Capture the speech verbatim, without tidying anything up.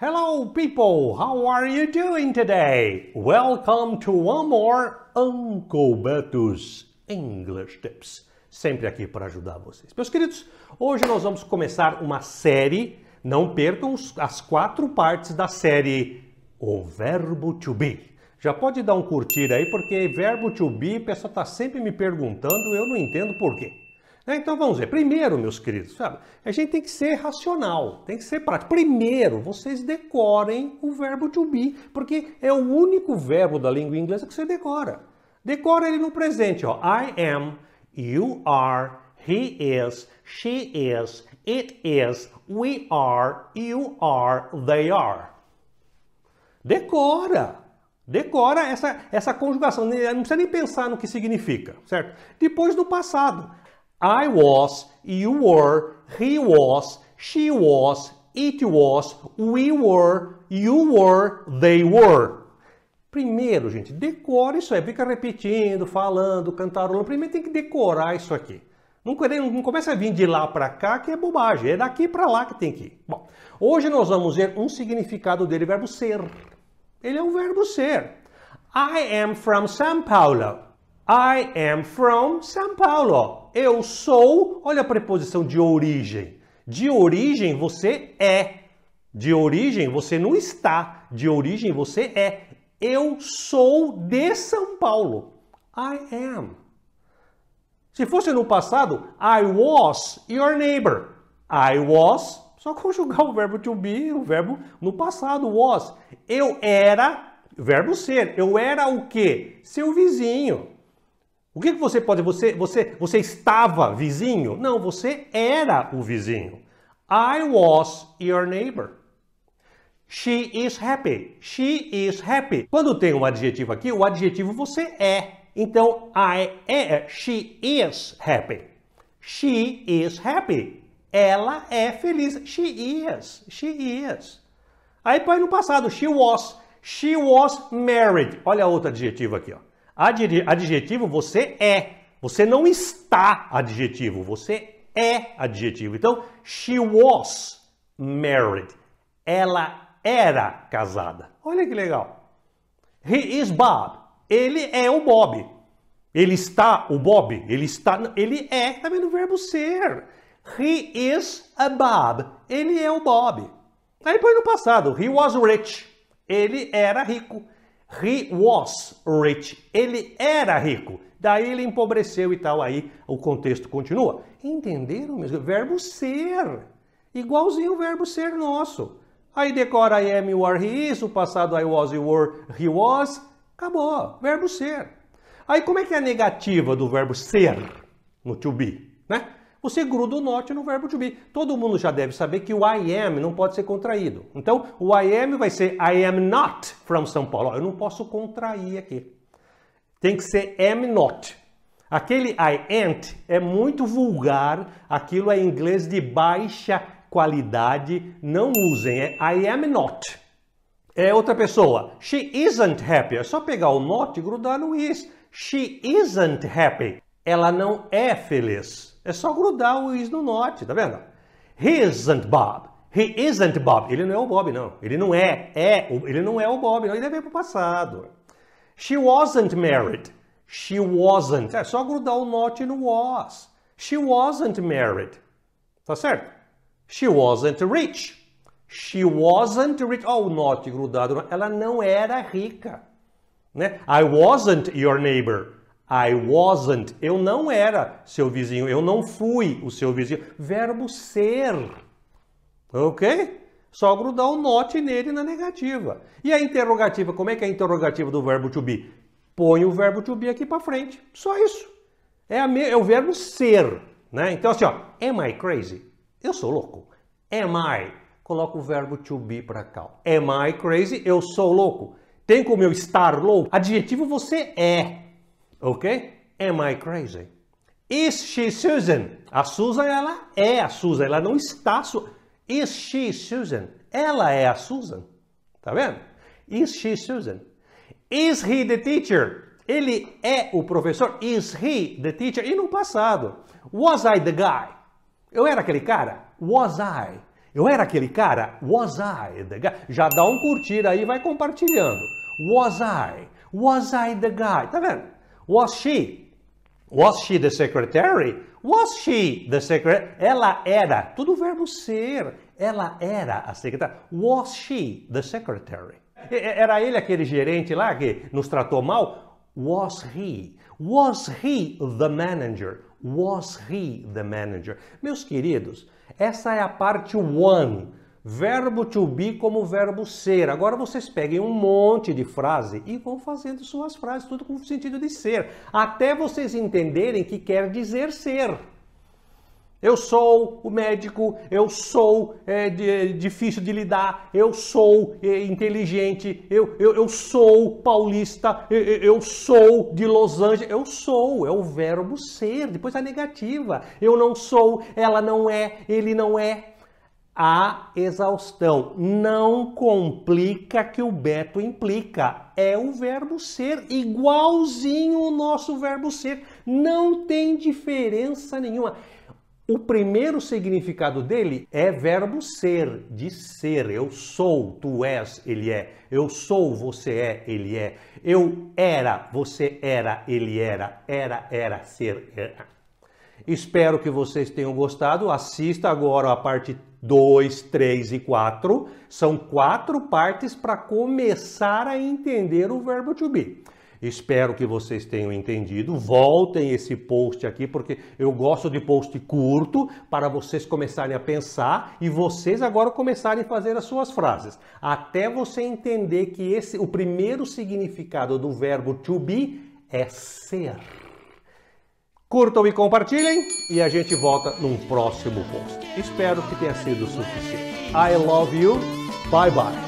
Hello people, how are you doing today? Welcome to one more Uncle Beto's English Tips. Sempre aqui para ajudar vocês. Meus queridos, hoje nós vamos começar uma série, não percam as quatro partes da série O Verbo To Be. Já pode dar um curtir aí, porque verbo to be, o pessoal está sempre me perguntando, eu não entendo por quê. Então vamos ver. Primeiro, meus queridos, sabe? A gente tem que ser racional, tem que ser prático. Primeiro, vocês decorem o verbo to be, porque é o único verbo da língua inglesa que você decora. Decora ele no presente, ó. I am, you are, he is, she is, it is, we are, you are, they are. Decora! Decora essa, essa conjugação, não precisa nem pensar no que significa, certo? Depois do passado. I was, you were, he was, she was, it was, we were, you were, they were. Primeiro, gente, decora isso aí. Fica repetindo, falando, cantarolando. Primeiro tem que decorar isso aqui. Não, não começa a vir de lá para cá, que é bobagem. É daqui para lá que tem que ir. Bom, hoje nós vamos ver um significado dele, verbo ser. Ele é um verbo ser. I am from São Paulo. I am from São Paulo. Eu sou, olha a preposição de origem. De origem você é. De origem você não está. De origem você é. Eu sou de São Paulo. I am. Se fosse no passado, I was your neighbor. I was, só conjugar o verbo to be, o verbo no passado, was. Eu era, verbo ser. Eu era o quê? Seu vizinho. O que, que você pode... Você, você, você estava vizinho? Não, você era o vizinho. I was your neighbor. She is happy. She is happy. Quando tem um adjetivo aqui, o adjetivo você é. Então, I am... She is happy. She is happy. Ela é feliz. She is. She is. Aí põe no passado. She was. She was married. Olha outro adjetivo aqui, ó. Adjetivo, você é. Você não está adjetivo, você é adjetivo. Então, she was married. Ela era casada. Olha que legal. He is Bob. Ele é o Bob. Ele está o Bob. Ele está... Ele é, tá vendo o verbo ser. He is a Bob. Ele é o Bob. Aí põe no passado. He was rich. Ele era rico. He was rich. Ele era rico. Daí ele empobreceu e tal. Aí o contexto continua. Entenderam mesmo? Verbo ser. Igualzinho o verbo ser nosso. Aí decora I am, you are, he is. O passado I was, you were, he was. Acabou. Verbo ser. Aí como é que é a negativa do verbo ser no to be? Né? Você gruda o not no verbo to be. Todo mundo já deve saber que o I am não pode ser contraído. Então, o I am vai ser I am not from São Paulo. Eu não posso contrair aqui. Tem que ser am not. Aquele I ain't é muito vulgar. Aquilo é inglês de baixa qualidade. Não usem. É I am not. É outra pessoa. She isn't happy. É só pegar o not e grudar no is. She isn't happy. Ela não é feliz. É só grudar o is no not, tá vendo? He isn't Bob. He isn't Bob. Ele não é o Bob, não. Ele não é. é ele não é o Bob, não. Ele deve ir pro passado. She wasn't married. She wasn't. É só grudar o not no was. She wasn't married. Tá certo? She wasn't rich. She wasn't rich. Ó, o not grudado. Ela não era rica. Né? I wasn't your neighbor. I wasn't. Eu não era seu vizinho. Eu não fui o seu vizinho. Verbo ser. Ok? Só grudar o not nele na negativa. E a interrogativa? Como é que é a interrogativa do verbo to be? Põe o verbo to be aqui para frente. Só isso. É, a me... é o verbo ser. Né? Então assim, ó. Am I crazy? Eu sou louco. Am I? Coloca o verbo to be para cá. Am I crazy? Eu sou louco. Tem como eu estar louco? Adjetivo você é. Ok? Am I crazy? Is she Susan? A Susan, ela é a Susan. Ela não está... Su Is she Susan? Ela é a Susan. Tá vendo? Is she Susan? Is he the teacher? Ele é o professor. Is he the teacher? E no passado. Was I the guy? Eu era aquele cara? Was I? Eu era aquele cara? Was I the guy? Já dá um curtir aí e vai compartilhando. Was I? Was I the guy? Tá vendo? Was she? Was she the secretary? Was she the secretary? Ela era. Tudo verbo ser. Ela era a secretária. Was she the secretary? Era ele aquele gerente lá que nos tratou mal? Was he? Was he the manager? Was he the manager? Meus queridos, essa é a parte one. Verbo to be como verbo ser. Agora vocês peguem um monte de frase e vão fazendo suas frases, tudo com sentido de ser. Até vocês entenderem que quer dizer ser. Eu sou o médico, eu sou é, de, difícil de lidar, eu sou é, inteligente, eu, eu, eu sou paulista, eu, eu sou de Los Angeles. Eu sou, é o verbo ser, depois a negativa. Eu não sou, ela não é, ele não é. A exaustão. Não complica que o Beto implica. É o verbo ser, igualzinho o nosso verbo ser. Não tem diferença nenhuma. O primeiro significado dele é verbo ser, de ser. Eu sou, tu és, ele é. Eu sou, você é, ele é. Eu era, você era, ele era. Era, era, ser, era. Espero que vocês tenham gostado. Assista agora a parte dois, três e quatro. São quatro partes para começar a entender o verbo to be. Espero que vocês tenham entendido. Voltem esse post aqui, porque eu gosto de post curto para vocês começarem a pensar e vocês agora começarem a fazer as suas frases. Até você entender que esse, o primeiro significado do verbo to be é ser. Curtam e compartilhem e a gente volta num próximo post. Espero que tenha sido suficiente. I love you. Bye, bye.